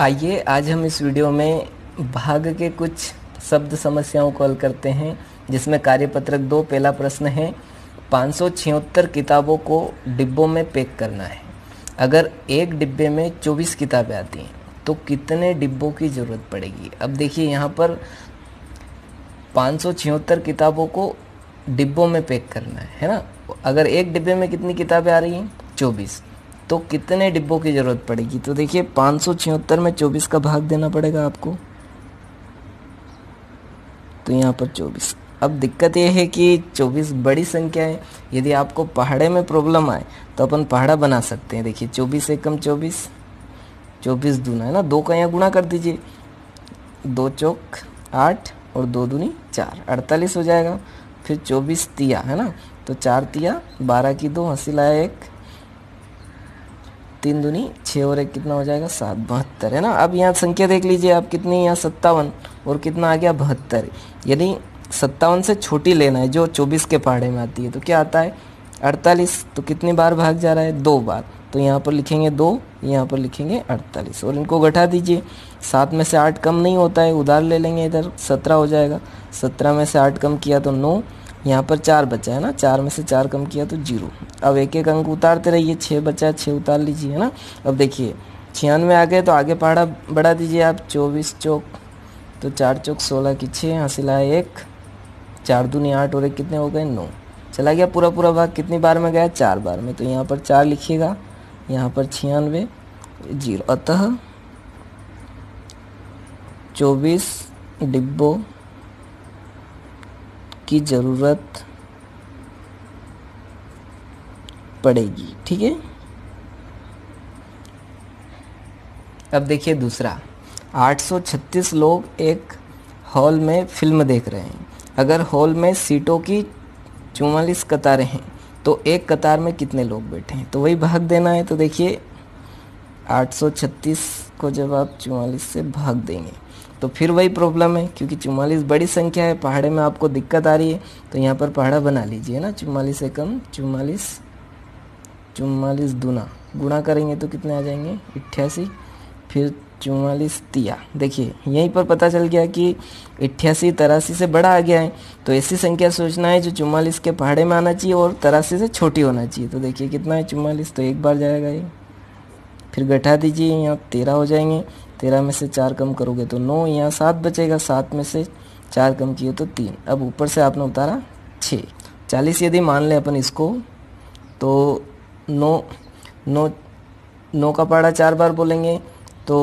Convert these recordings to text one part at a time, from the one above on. आइए आज हम इस वीडियो में भाग के कुछ शब्द समस्याओं को हल करते हैं, जिसमें कार्यपत्रक 2 पहला प्रश्न है 576 किताबों को डिब्बों में पैक करना है। अगर एक डिब्बे में 24 किताबें आती हैं तो कितने डिब्बों की ज़रूरत पड़ेगी। अब देखिए यहाँ पर 576 किताबों को डिब्बों में पैक करना है ना। अगर एक डिब्बे में कितनी किताबें आ रही हैं 24, तो कितने डिब्बों की ज़रूरत पड़ेगी। तो देखिए 576 में 24 का भाग देना पड़ेगा आपको, तो यहाँ पर 24। अब दिक्कत यह है कि 24 बड़ी संख्या है। यदि आपको पहाड़े में प्रॉब्लम आए तो अपन पहाड़ा बना सकते हैं। देखिए 24 एकम 24, 24 दूना है ना, 2 का यहाँ गुणा कर दीजिए, 2 चौक 8 और 2 दूनी 4, 48 हो जाएगा। फिर 24 तिया है ना, तो 4 तिया 12 की 2 हासिल आया 1, 3 दूनी 6 और 1 कितना हो जाएगा 7, 72 है ना। अब यहाँ संख्या देख लीजिए आप कितनी, यहाँ 57 और कितना आ गया 72। यानी 57 से छोटी लेना है जो 24 के पहाड़े में आती है, तो क्या आता है 48। तो कितनी बार भाग जा रहा है 2 बार, तो यहाँ पर लिखेंगे 2, यहाँ पर लिखेंगे 48 और इनको घटा दीजिए। 7 में से 8 कम नहीं होता है, उधार ले लेंगे, इधर 17 हो जाएगा। 17 में से 8 कम किया तो 9, यहाँ पर 4 बचा है ना, 4 में से 4 कम किया तो 0। अब एक एक अंक उतारते रहिए, 6 बचा है 6 उतार लीजिए है ना। अब देखिए 96 आ गए तो आगे पहाड़ा बढ़ा दीजिए आप, 24 चौक, तो 4 चौक 16 की 6 हासिल आए 1, 4 दूनी 8 और 1 कितने हो गए 9। चला गया पूरा भाग, कितनी बार में गया 4 बार में, तो यहाँ पर 4 लिखिएगा, यहाँ पर 96 0। अतः 24 डिब्बों की ज़रूरत पड़ेगी, ठीक है। अब देखिए दूसरा, 836 लोग एक हॉल में फिल्म देख रहे हैं। अगर हॉल में सीटों की 44 कतारें हैं तो एक कतार में कितने लोग बैठे हैं, तो वही भाग देना है। तो देखिए 836 को जब आप 44 से भाग देंगे तो फिर वही प्रॉब्लम है, क्योंकि 44 बड़ी संख्या है, पहाड़े में आपको दिक्कत आ रही है, तो यहाँ पर पहाड़ा बना लीजिए ना। 44 एकम 44, 44 दूना गुणा करेंगे तो कितने आ जाएंगे 88। फिर 44 तिया, देखिए यहीं पर पता चल गया कि 88 83 से बड़ा आ गया है, तो ऐसी संख्या सोचना है जो 44 के पहाड़े में आना चाहिए और 83 से छोटी होना चाहिए। तो देखिए कितना है 44, तो 1 बार जाएगा ये, फिर घटा दीजिए, यहाँ 13 हो जाएंगे, 13 में से 4 कम करोगे तो 9, यहाँ 7 बचेगा, 7 में से 4 कम किए तो 3। अब ऊपर से आपने उतारा 6, 40 यदि मान लें अपन इसको तो 9 का पहाड़ा 4 बार बोलेंगे तो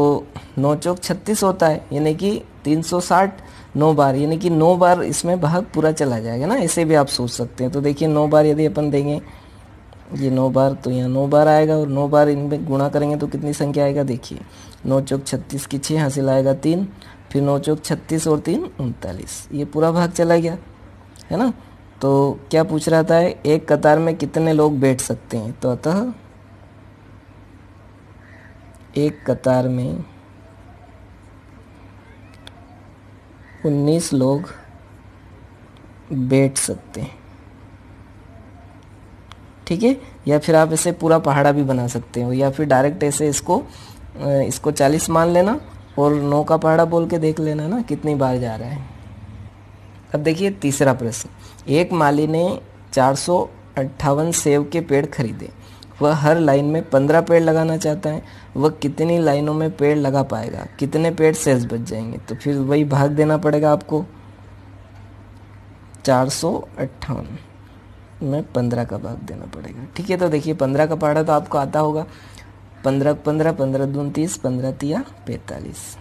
9 चौक 36 होता है, यानी कि 360 9 बार, यानी कि 9 बार इसमें भाग पूरा चला जाएगा ना, ऐसे भी आप सोच सकते हैं। तो देखिए 9 बार यदि अपन देंगे ये 9 बार, तो यहाँ 9 बार आएगा और 9 बार इनमें गुणा करेंगे तो कितनी संख्या आएगा, देखिए 9 चौक 36 की 6 हासिल आएगा 3, फिर 9 चौक 36 और 3 39, ये पूरा भाग चला गया है ना। तो क्या पूछ रहा था, एक कतार में कितने लोग बैठ सकते हैं, तो अतः एक कतार में 19 लोग बैठ सकते हैं, ठीक है। या फिर आप ऐसे पूरा पहाड़ा भी बना सकते हो, या फिर डायरेक्ट ऐसे इसको 40 मान लेना और 9 का पहाड़ा बोल के देख लेना ना कितनी बार जा रहा है। अब देखिए तीसरा प्रश्न, एक माली ने 458 सेब के पेड़ खरीदे, वह हर लाइन में 15 पेड़ लगाना चाहता है, वह कितनी लाइनों में पेड़ लगा पाएगा, कितने पेड़ शेष बच जाएंगे, तो फिर वही भाग देना पड़ेगा आपको। 458 में 15 का भाग देना पड़ेगा, ठीक है। तो देखिए 15 का पहाड़ा तो आपको आता होगा, 15 15 15 दून 30, 15 तिया 45,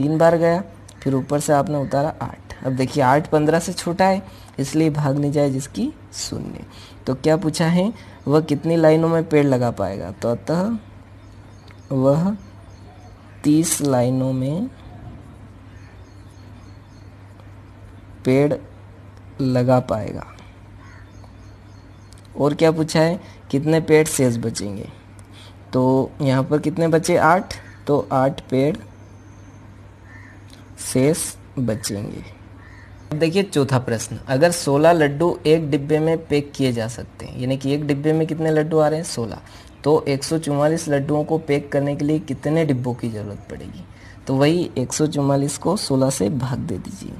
3 बार गया, फिर ऊपर से आपने उतारा 8। अब देखिए 8 15 से छोटा है, इसलिए भाग नहीं जाए जिसकी 0। तो क्या पूछा है, वह कितनी लाइनों में पेड़ लगा पाएगा, तो अतः वह 30 लाइनों में पेड़ लगा पाएगा। और क्या पूछा है, कितने पेड़ शेष बचेंगे, तो यहाँ पर कितने बचे 8, तो 8 पेड़ शेष बचेंगे। अब देखिए चौथा प्रश्न, अगर 16 लड्डू एक डिब्बे में पैक किए जा सकते हैं, यानी कि एक डिब्बे में कितने लड्डू आ रहे हैं 16, तो 144 लड्डुओं को पैक करने के लिए कितने डिब्बों की ज़रूरत पड़ेगी? तो वही 144 को 16 से भाग दे दीजिए।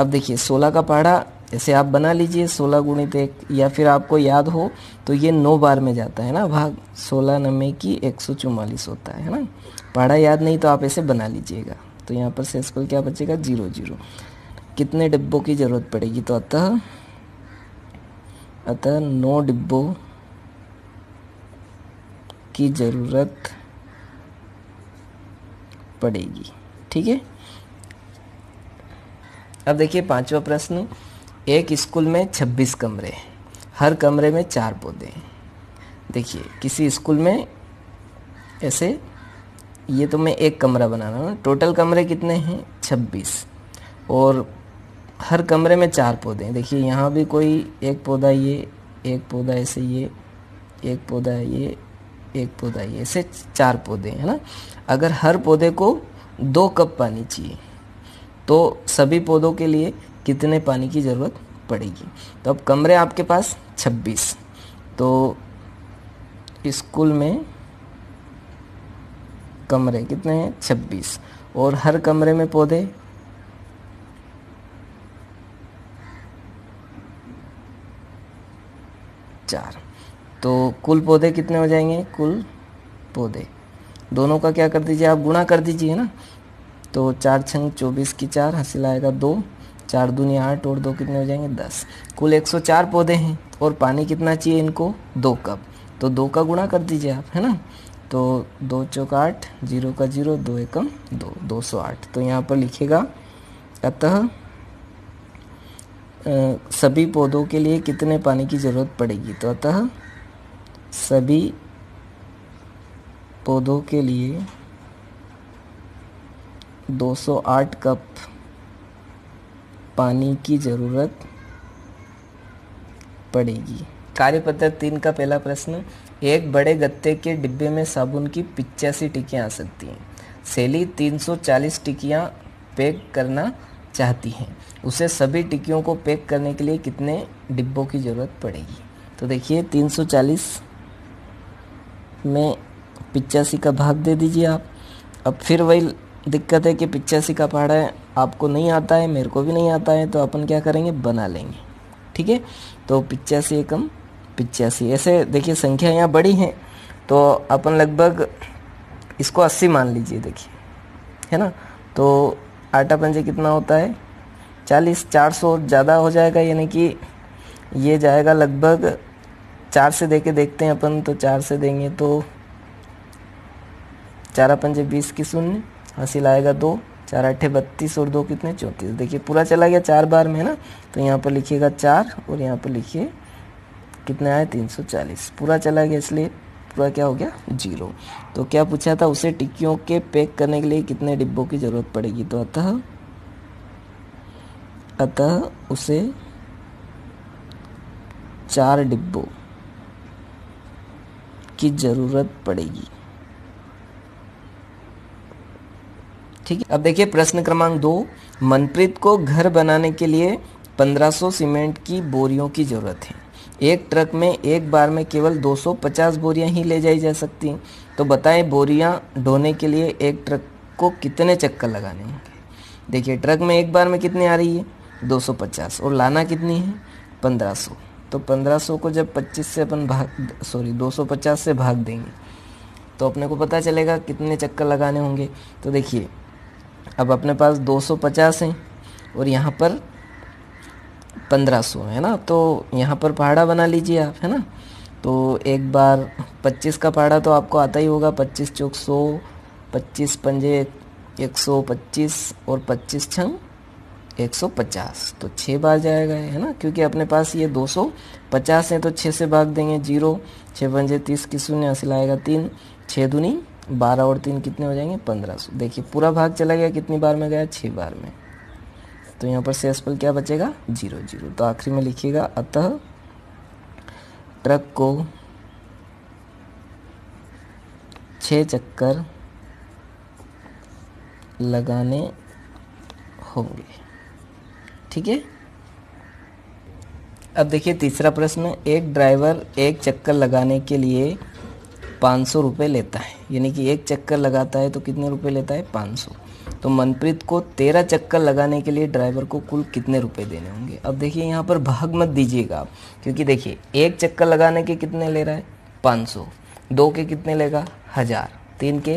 अब देखिए 16 का पहाड़ा ऐसे आप बना लीजिए, 16 गुणित 1, या फिर आपको याद हो तो ये 9 बार में जाता है ना भाग, 16 9 की 144 होता है ना। पहाड़ा याद नहीं तो आप ऐसे बना लीजिएगा। तो यहाँ पर शेषफल क्या बचेगा? 0 0। कितने डिब्बों की ज़रूरत पड़ेगी? तो अतः 9 डिब्बों की ज़रूरत पड़ेगी। ठीक है, अब देखिए 5वां प्रश्न। एक स्कूल में 26 कमरे हैं, हर कमरे में 4 पौधे हैं। देखिए किसी स्कूल में ऐसे, ये तो मैं एक कमरा बना रहा हूँ, टोटल कमरे कितने हैं? 26, और हर कमरे में 4 पौधे हैं। देखिए यहाँ भी कोई एक पौधा, ये एक पौधा, ऐसे ये एक पौधा, ये एक पौधा, ये, ऐसे 4 पौधे हैं ना। अगर हर पौधे को 2 कप पानी चाहिए तो सभी पौधों के लिए कितने पानी की ज़रूरत पड़ेगी? तो अब कमरे आपके पास 26, तो स्कूल में कमरे कितने हैं? 26, और हर कमरे में पौधे 4, तो कुल पौधे कितने हो जाएंगे? कुल पौधे दोनों का क्या कर दीजिए आप? गुणा कर दीजिए ना। तो 4 छंग 24 की 4 हासिल आएगा 2, 4 दूनी 8 और 2 कितने हो जाएंगे? 10। कुल 104 पौधे हैं और पानी कितना चाहिए इनको? 2 कप। तो 2 का गुणा कर दीजिए आप, है ना। तो 2 चौक 8, 0 का 0, 2 एकम 2, 208। तो यहाँ पर लिखेगा अतः सभी पौधों के लिए कितने पानी की ज़रूरत पड़ेगी? तो अतः सभी पौधों के लिए 208 कप पानी की ज़रूरत पड़ेगी। कार्यपत्र 3 का पहला प्रश्न। एक बड़े गत्ते के डिब्बे में साबुन की 85 टिकियाँ आ सकती हैं। सैली 340 टिकियाँ पैक करना चाहती हैं, उसे सभी टिकियों को पैक करने के लिए कितने डिब्बों की ज़रूरत पड़ेगी? तो देखिए 340 में 85 का भाग दे दीजिए आप। अब फिर वही दिक्कत है कि 85 का पहाड़ा है, आपको नहीं आता है, मेरे को भी नहीं आता है, तो अपन क्या करेंगे? बना लेंगे। ठीक है, तो 85 एकम 85, ऐसे देखिए संख्या यहाँ बड़ी है, तो अपन लगभग इसको 80 मान लीजिए। देखिए है ना, तो 8 पंजे कितना होता है? 40, 400 ज़्यादा हो जाएगा, यानी कि ये जाएगा लगभग 4 से देखते हैं अपन, तो 4 से देंगे तो 4 पंजे 20 की 0 हासिल आएगा 2, 4 8 32 और 2 कितने? 34। देखिए पूरा चला गया 4 बार में ना, तो यहाँ पर लिखिएगा 4 और यहाँ पर लिखिए कितने आए? 340। पूरा चला गया इसलिए पूरा क्या हो गया? 0। तो क्या पूछा था? उसे टिक्कियों के पैक करने के लिए कितने डिब्बों की ज़रूरत पड़ेगी? तो अतः उसे 4 डिब्बों की ज़रूरत पड़ेगी। ठीक है, अब देखिए प्रश्न क्रमांक 2। मनप्रीत को घर बनाने के लिए 1500 सीमेंट की बोरियों की ज़रूरत है। एक ट्रक में एक बार में केवल 250 बोरियां ही ले जाई जा सकती हैं, तो बताएं बोरियां ढोने के लिए एक ट्रक को कितने चक्कर लगाने होंगे? देखिए ट्रक में एक बार में कितनी आ रही है? 250, और लाना कितनी है? 1500। तो 1500 को जब 25 से अपन 250 से भाग देंगे तो अपने को पता चलेगा कितने चक्कर लगाने होंगे। तो देखिए अब अपने पास 250 हैं और यहाँ पर 1500 है ना, तो यहाँ पर पहाड़ा बना लीजिए आप, है ना। तो एक बार 25 का पहाड़ा तो आपको आता ही होगा, 25 चौक 100, 25 पंजे 125 और 25 छंग 150, तो 6 बार जाएगा, है ना, क्योंकि अपने पास ये 250 हैं, तो 6 से भाग देंगे 0, 6 पंजे 30 की 0 हासिल आएगा 3, 6 दूनी 12 और 3 कितने हो जाएंगे? 1500। देखिए पूरा भाग चला गया, कितनी बार में गया? 6 बार में। तो यहाँ पर शेषफल क्या बचेगा? 0 0। तो आखिरी में लिखिएगा अतः ट्रक को 6 चक्कर लगाने होंगे। ठीक है, अब देखिए तीसरा प्रश्न, एक ड्राइवर एक चक्कर लगाने के लिए 500 रुपये लेता है, यानी कि एक चक्कर लगाता है तो कितने रुपए लेता है, 500। तो मनप्रीत को 13 चक्कर लगाने के लिए ड्राइवर को कुल कितने रुपए देने होंगे। अब देखिए यहाँ पर भाग मत दीजिएगा आप, क्योंकि देखिए एक चक्कर लगाने के कितने ले रहा है 500, दो के कितने लेगा 1000, तीन के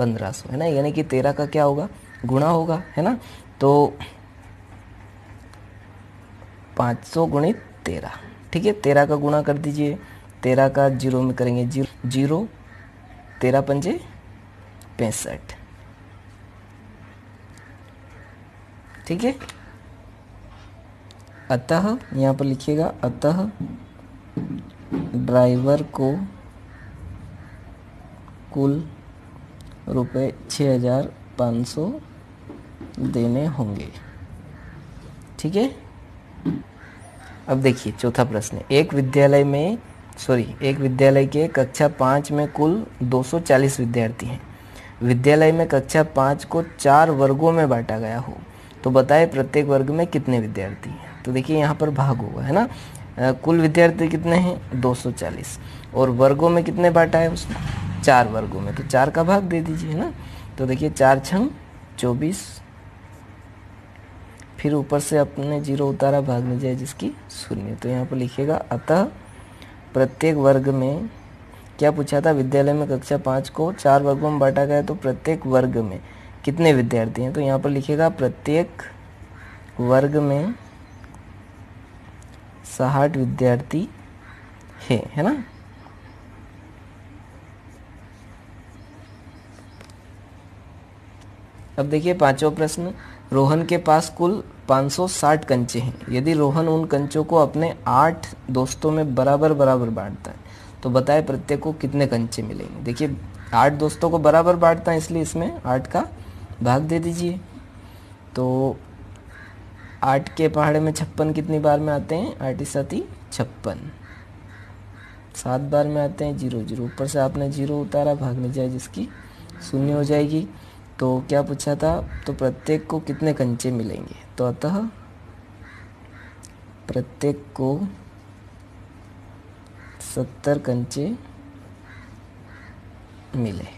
1500, है ना, यानी कि 13 का क्या होगा, गुणा होगा, है ना। तो 500 गुणित 13, ठीक है, 13 का गुणा कर दीजिए, 13 का जीरो में करेंगे, जीरो 13 पंजे 65, ठीक है। अतः यहाँ पर लिखिएगा, अतः ड्राइवर को कुल रुपये 6500 देने होंगे, ठीक है। अब देखिए चौथा प्रश्न, एक विद्यालय के कक्षा 5 में कुल 240 विद्यार्थी हैं। विद्यालय में कक्षा 5 को 4 वर्गों में बांटा गया हो तो बताए प्रत्येक वर्ग में कितने विद्यार्थी हैं। तो देखिए यहाँ पर भाग होगा, है ना, कुल विद्यार्थी कितने हैं 240, और वर्गों में कितने बांटा है उसने, 4 वर्गों में, तो 4 का भाग दे दीजिए, है ना। तो देखिए 4 छंग 24, फिर ऊपर से अपने जीरो उतारा, भाग में जाए जिसकी शून्य। तो यहाँ पर लिखेगा, अतः प्रत्येक वर्ग में क्या पूछा था, विद्यालय में कक्षा 5 को 4 वर्गों में बांटा गया तो प्रत्येक वर्ग में कितने विद्यार्थी हैं। तो यहाँ पर लिखेगा, प्रत्येक वर्ग में 60 विद्यार्थी हैं, है ना। अब देखिए पांचवा प्रश्न, रोहन के पास कुल 560 कंचे हैं। यदि रोहन उन कंचों को अपने 8 दोस्तों में बराबर बराबर बांटता है तो बताए प्रत्येक को कितने कंचे मिलेंगे। देखिए 8 दोस्तों को बराबर बांटता है, इसलिए इसमें 8 का भाग दे दीजिए। तो 8 के पहाड़े में 56 कितनी बार में आते हैं, 8 ही 7 ही 56, 7 बार में आते हैं, 0 0, ऊपर से आपने 0 उतारा, भाग में जाए जिसकी शून्य हो जाएगी। तो क्या पूछा था, तो प्रत्येक को कितने कंचे मिलेंगे। तो अतः प्रत्येक को 70 कंचे मिले।